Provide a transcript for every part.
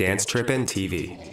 Dance Trippin' TV.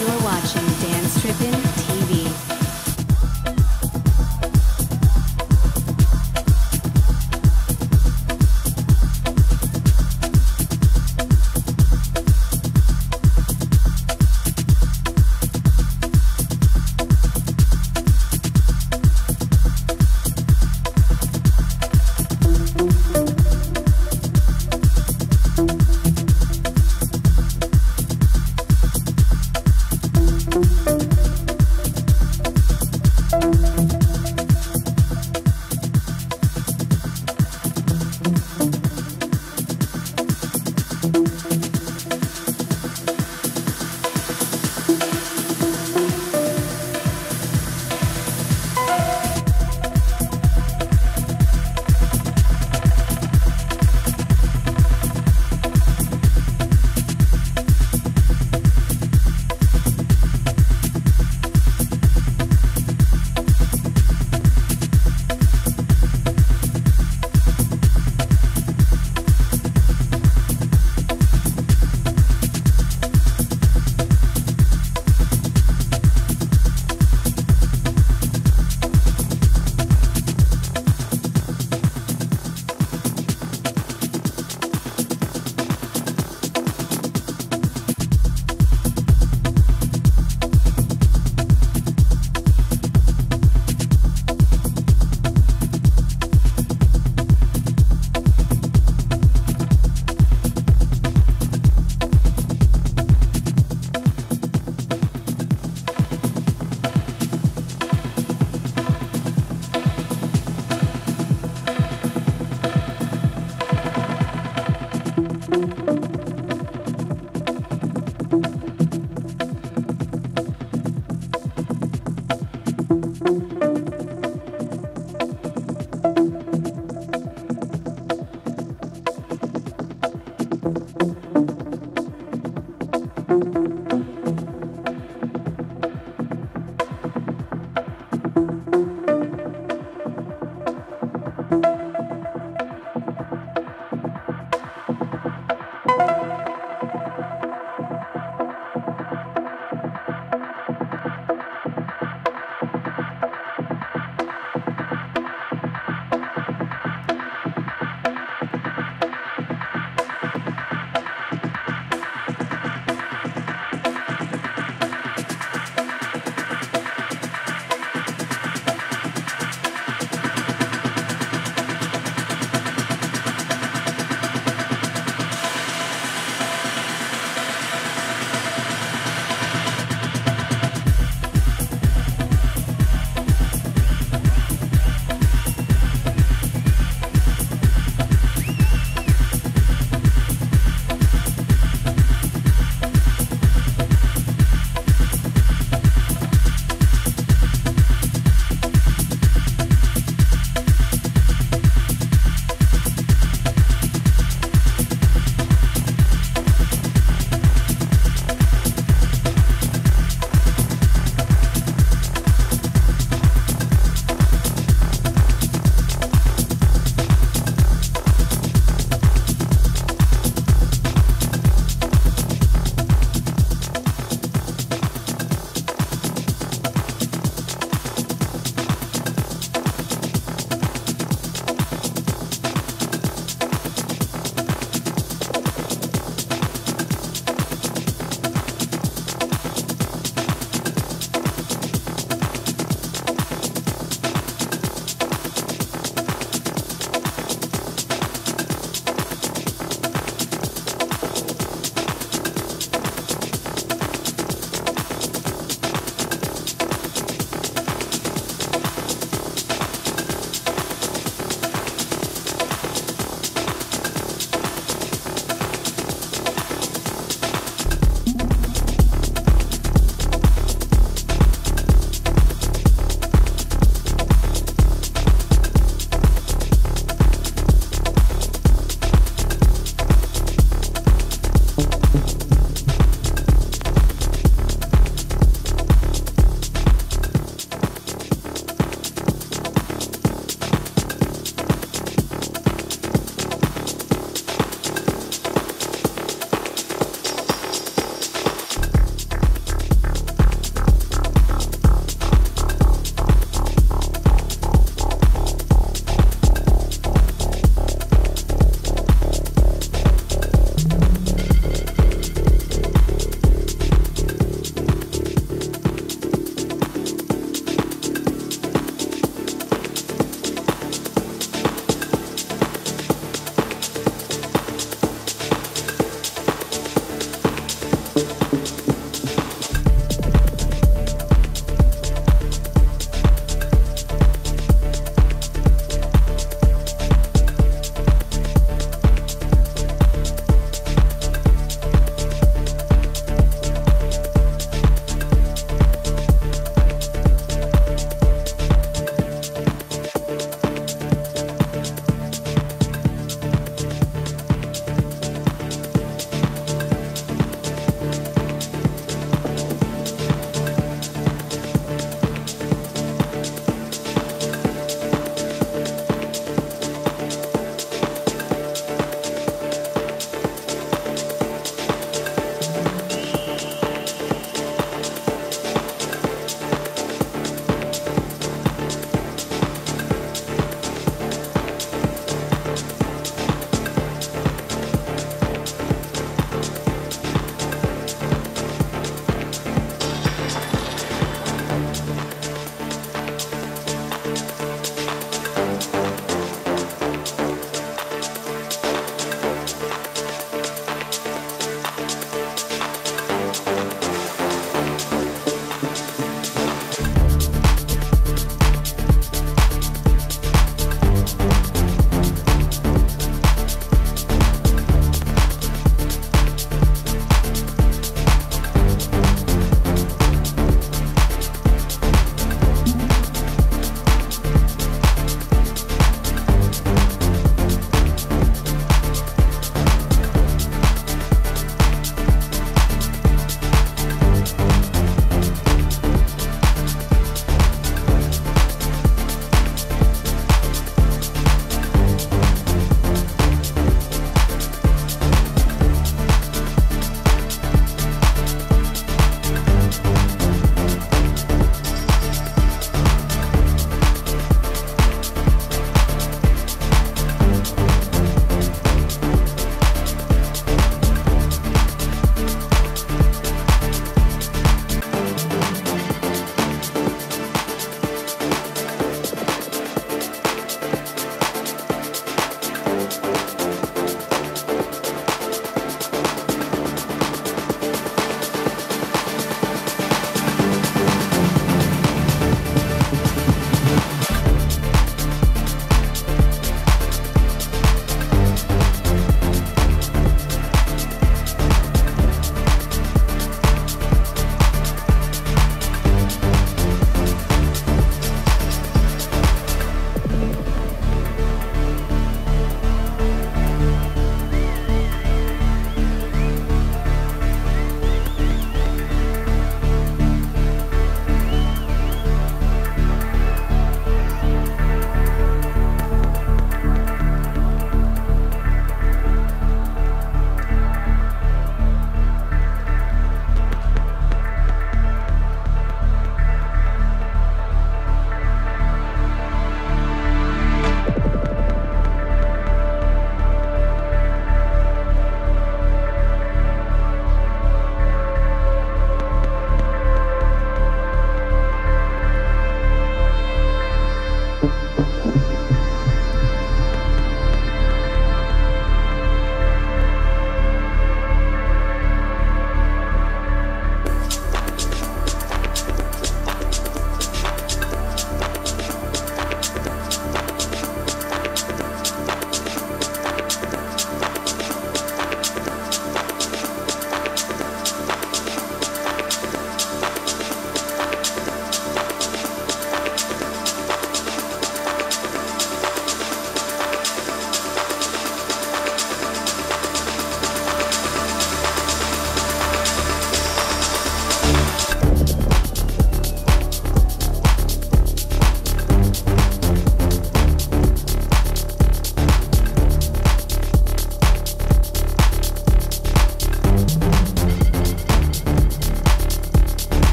You're watching Dan Strippin TV.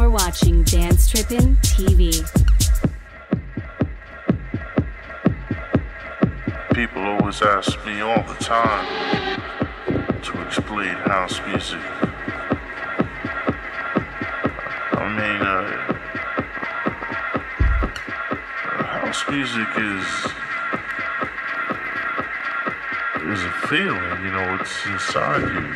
You're watching Dance Trippin' TV. People always ask me all the time to explain house music. I mean, house music is a feeling, you know, it's inside you.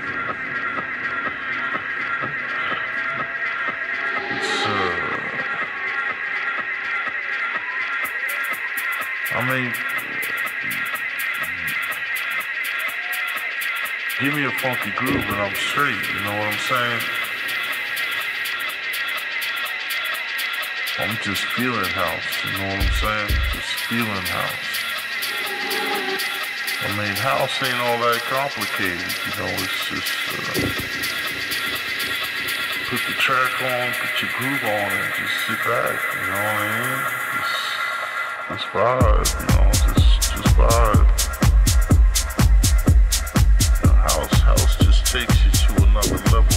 Give me a funky groove and I'm straight, you know what I'm saying? I'm just feeling house, you know what I'm saying? Just feeling house. I mean, house ain't all that complicated, you know, it's just, put the track on, put your groove on and just sit back, you know what I mean? Just vibe, you know, just vibe. You know, house just takes you to another level.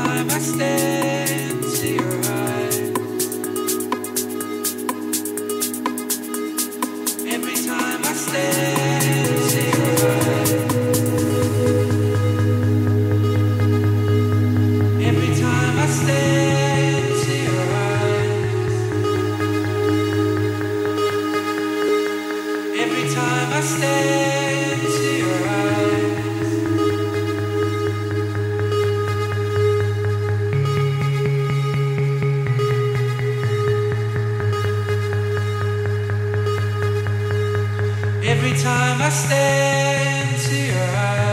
time I stand and see your eyes. Every time I stand and see your eyes. Every time I stand and see your eyes. Every time I stand and see your eyes. Every time I stare into your every time I stand and see your eyes.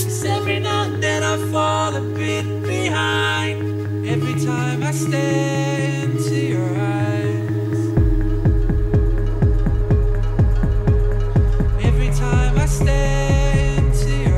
It's every night that I fall a bit behind. Every time I stand and see your eyes. Every time I stand and see your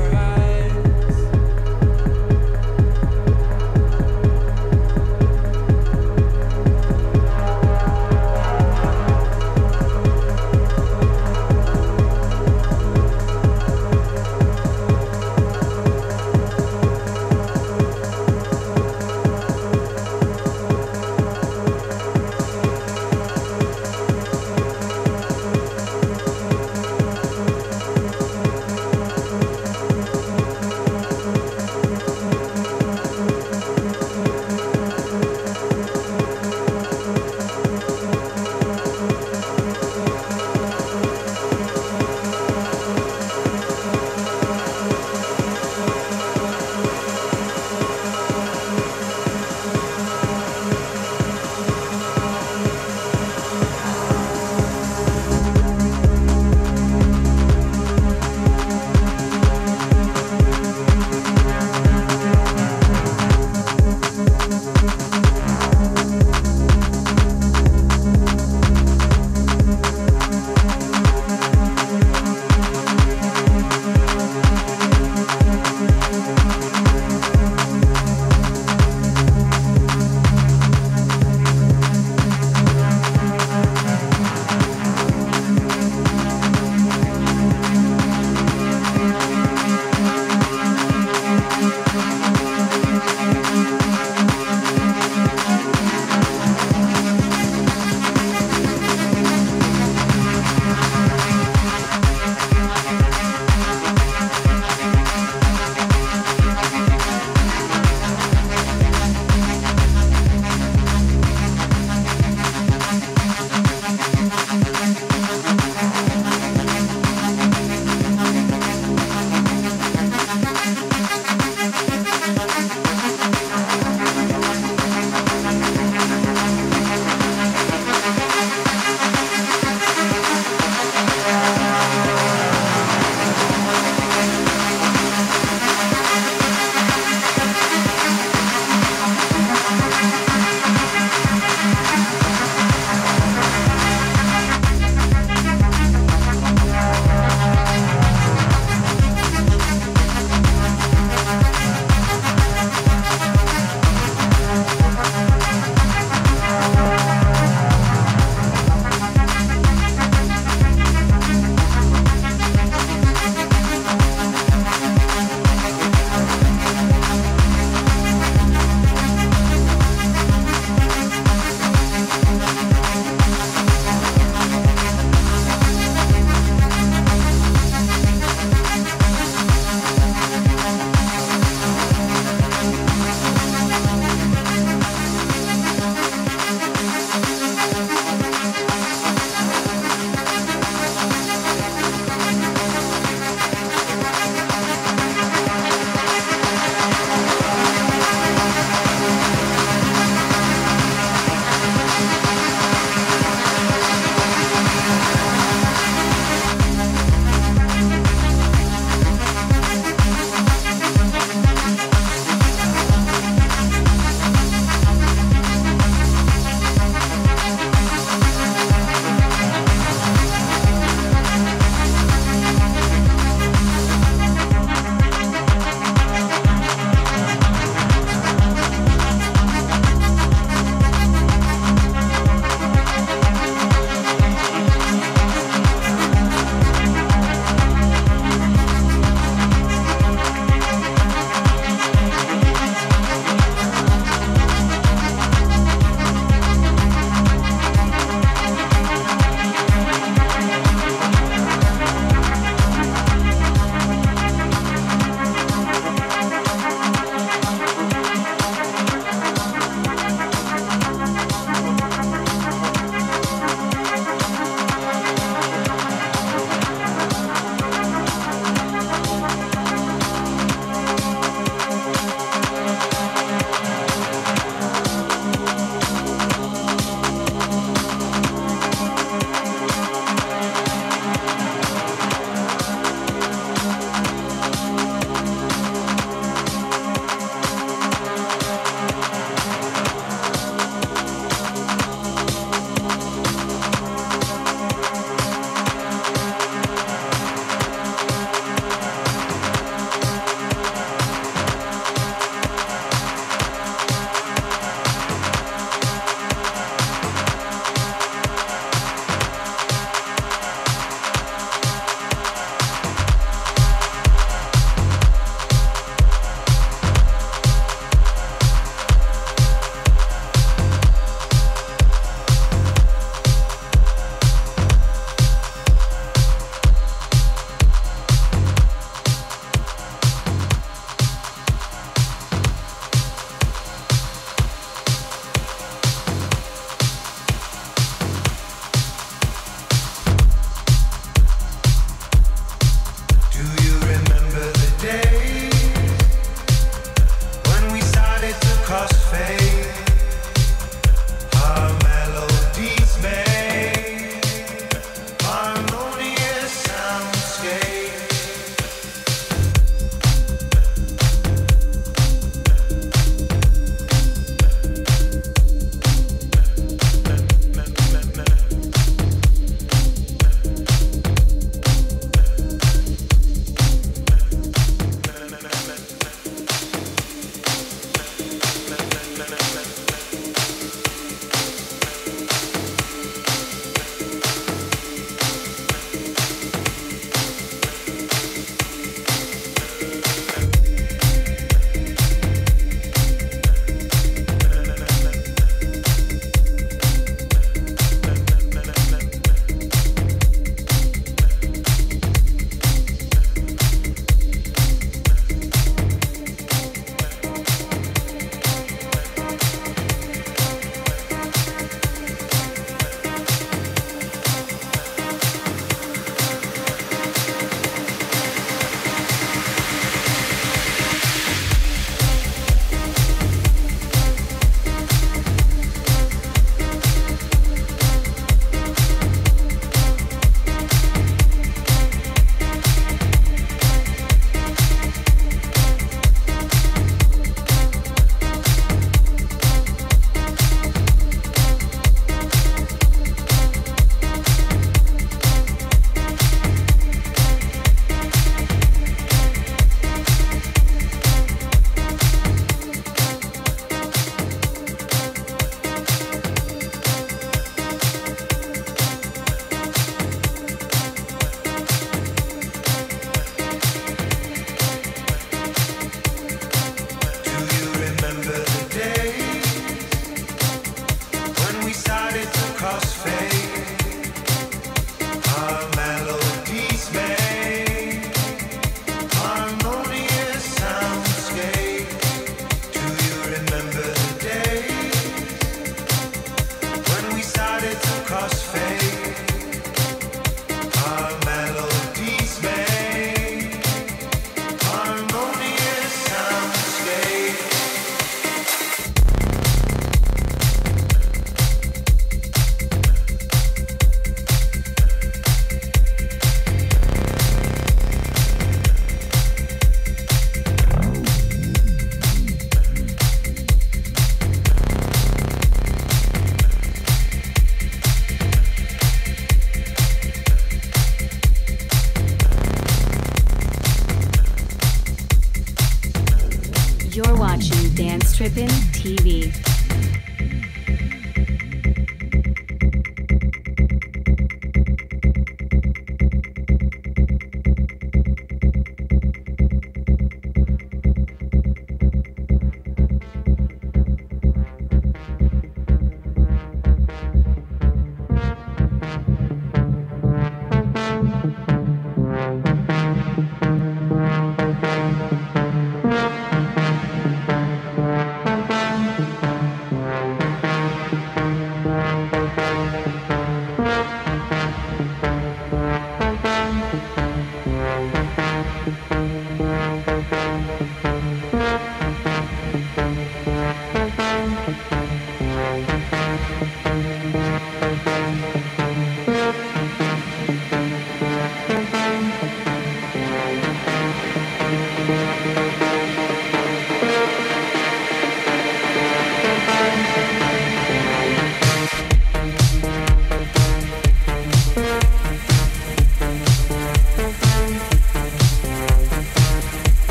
TV.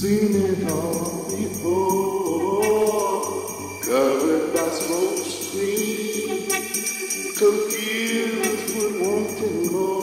Seen it all before, covered by smoke screen, confused with wanting more.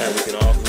and we can all move.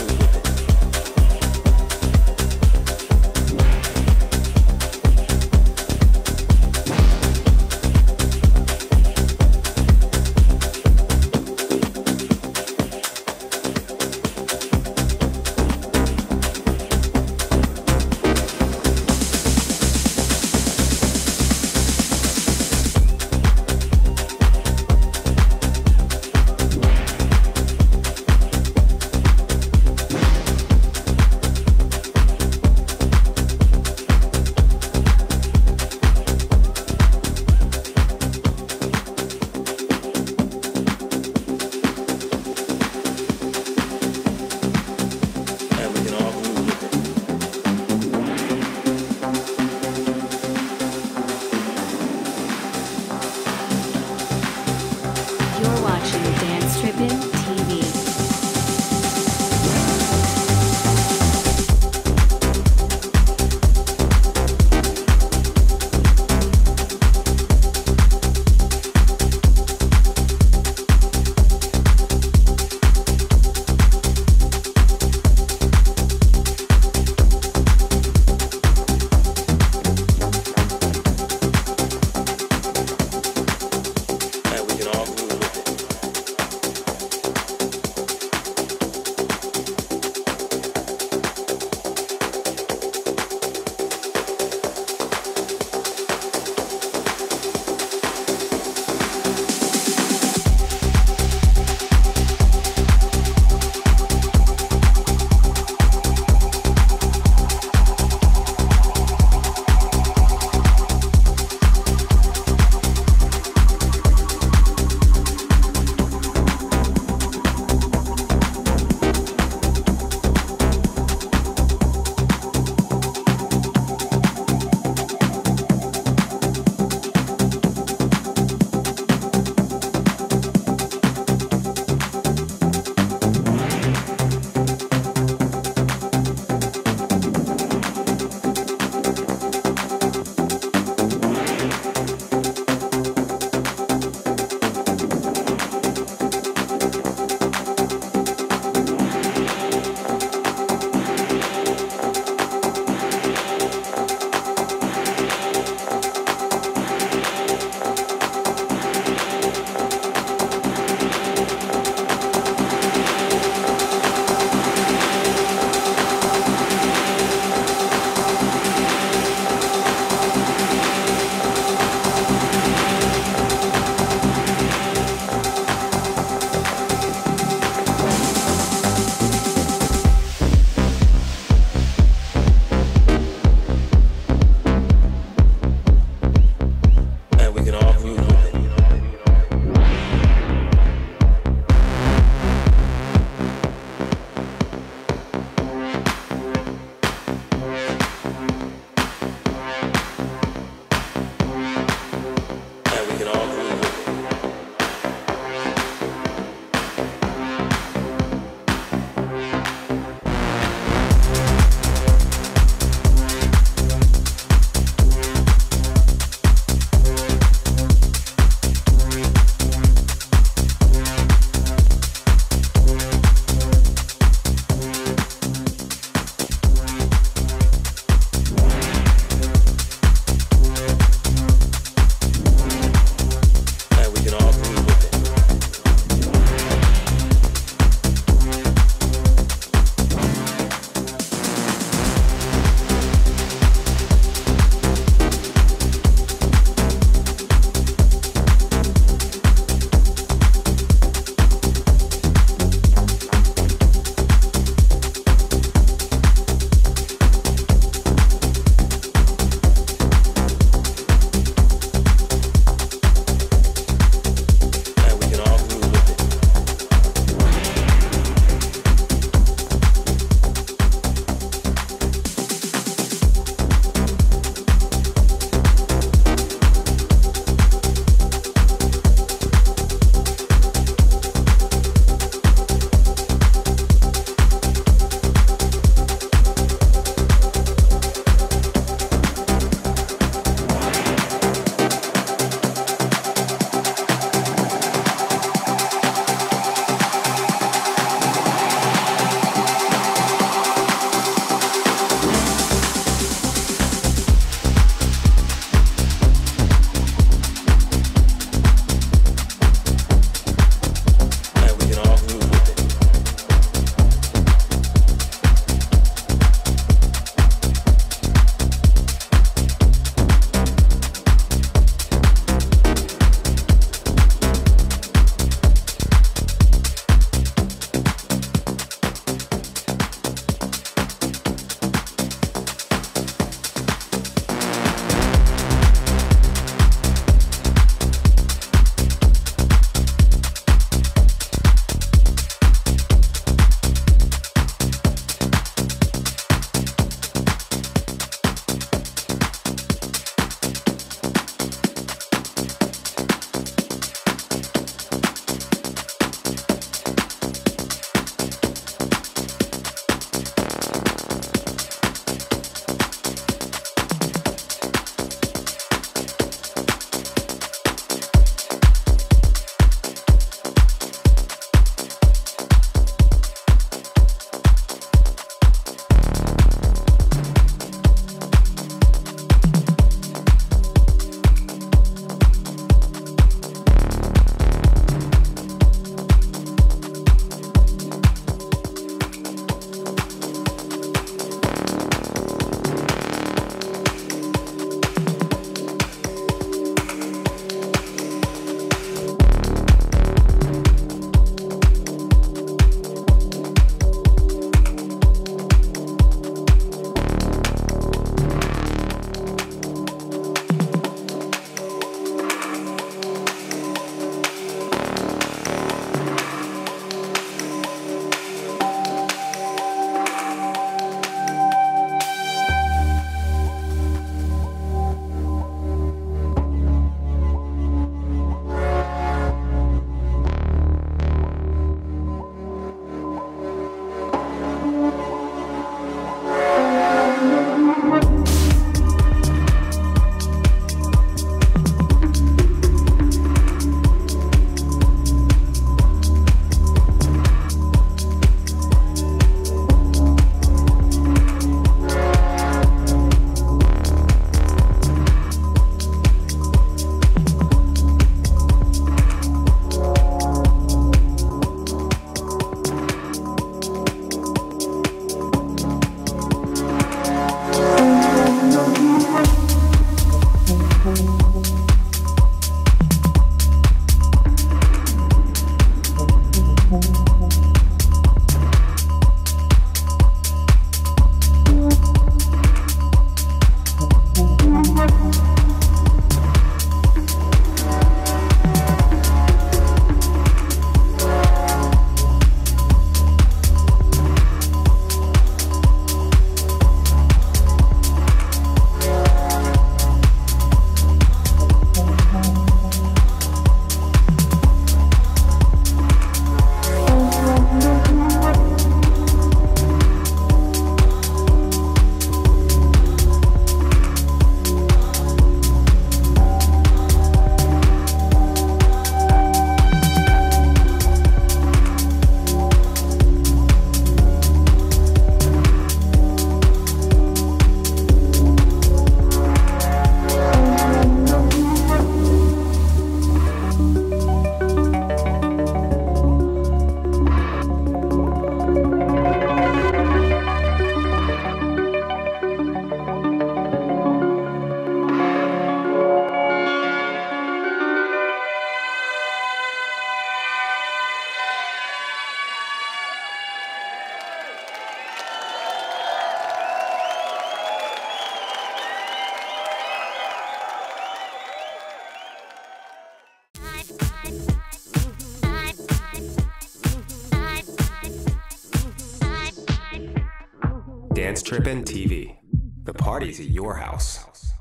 Dance Trippin' TV. The party's at your house.